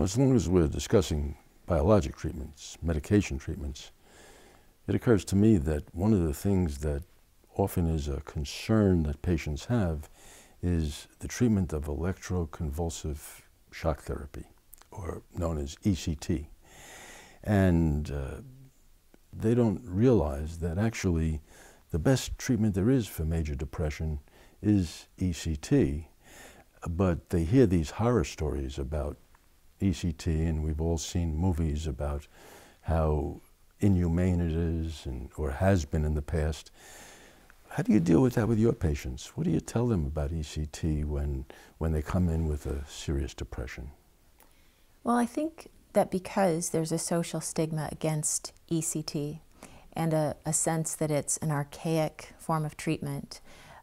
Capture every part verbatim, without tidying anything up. Now, as long as we're discussing biologic treatments, medication treatments, it occurs to me that one of the things that often is a concern that patients have is the treatment of electroconvulsive shock therapy, or known as E C T. And uh, they don't realize that actually the best treatment there is for major depression is E C T, but they hear these horror stories about E C T, and we've all seen movies about how inhumane it is and or has been in the past. How do you deal with that with your patients? What do you tell them about E C T when, when they come in with a serious depression? Well, I think that because there's a social stigma against E C T and a, a sense that it's an archaic form of treatment,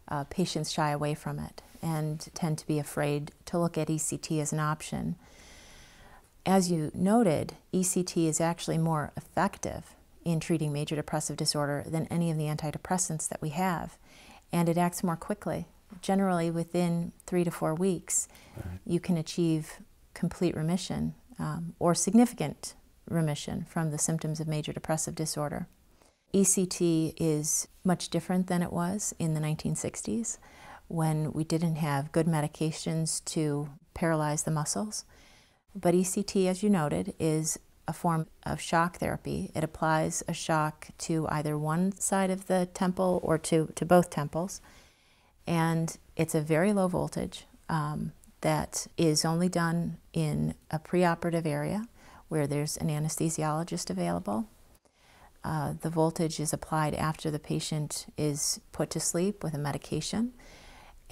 uh, patients shy away from it and tend to be afraid to look at E C T as an option. As you noted, E C T is actually more effective in treating major depressive disorder than any of the antidepressants that we have. And it acts more quickly. Generally within three to four weeks, right, you can achieve complete remission um, or significant remission from the symptoms of major depressive disorder. E C T is much different than it was in the nineteen sixties when we didn't have good medications to paralyze the muscles. But E C T, as you noted, is a form of shock therapy. It applies a shock to either one side of the temple or to, to both temples. And it's a very low voltage um, that is only done in a preoperative area where there's an anesthesiologist available. Uh, the voltage is applied after the patient is put to sleep with a medication.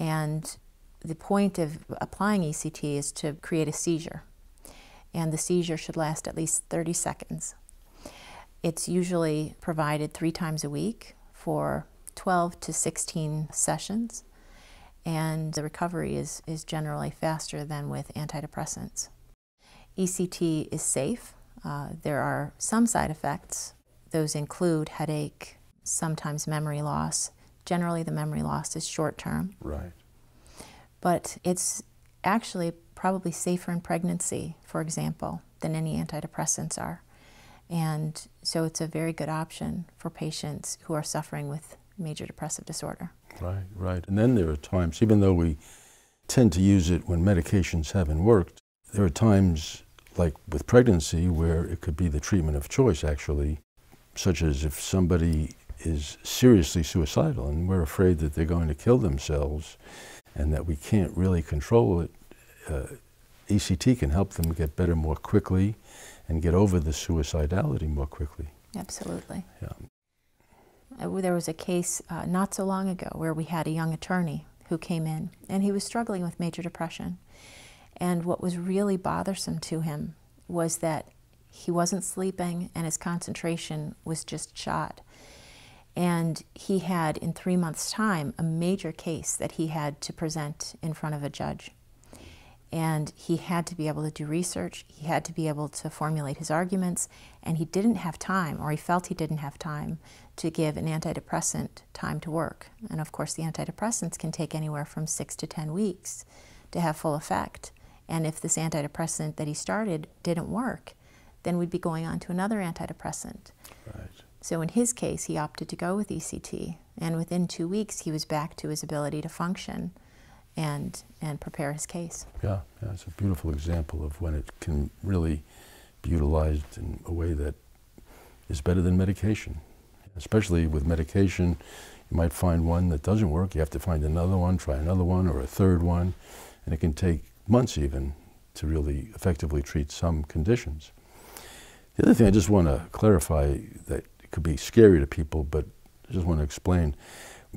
And the point of applying E C T is to create a seizure. And the seizure should last at least thirty seconds. It's usually provided three times a week for twelve to sixteen sessions, and the recovery is, is generally faster than with antidepressants. E C T is safe. Uh, there are some side effects. Those include headache, sometimes memory loss. Generally the memory loss is short-term. Right. But it's actually probably safer in pregnancy, for example, than any antidepressants are. And so it's a very good option for patients who are suffering with major depressive disorder. Right, right. And then there are times, even though we tend to use it when medications haven't worked, there are times, like with pregnancy, where it could be the treatment of choice, actually, such as if somebody is seriously suicidal and we're afraid that they're going to kill themselves and that we can't really control it. Uh, E C T can help them get better more quickly and get over the suicidality more quickly. Absolutely. Yeah. There was a case uh, not so long ago where we had a young attorney who came in, and he was struggling with major depression. And what was really bothersome to him was that he wasn't sleeping and his concentration was just shot. And he had, in three months' time, a major case that he had to present in front of a judge. And he had to be able to do research, he had to be able to formulate his arguments, and he didn't have time, or he felt he didn't have time, to give an antidepressant time to work. And of course the antidepressants can take anywhere from six to ten weeks to have full effect. And if this antidepressant that he started didn't work, then we'd be going on to another antidepressant. Right. So in his case, he opted to go with E C T, and within two weeks he was back to his ability to function and and prepare his case. Yeah, yeah, it's a beautiful example of when it can really be utilized in a way that is better than medication. Especially with medication, you might find one that doesn't work, you have to find another one, try another one, or a third one, and it can take months even to really effectively treat some conditions. The other thing I just want to clarify that it could be scary to people, but I just want to explain,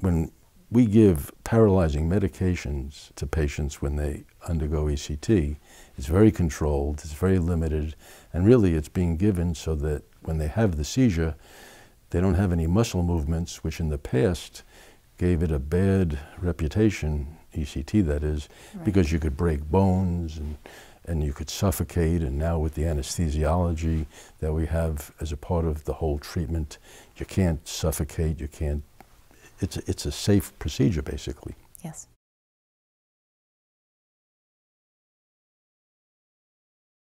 when we give paralyzing medications to patients when they undergo E C T, it's very controlled, it's very limited, and really it's being given so that when they have the seizure, they don't have any muscle movements, which in the past gave it a bad reputation, E C T that is, right, because you could break bones and, and you could suffocate, and now with the anesthesiology that we have as a part of the whole treatment, you can't suffocate, you can't. It's a, it's a safe procedure, basically. Yes.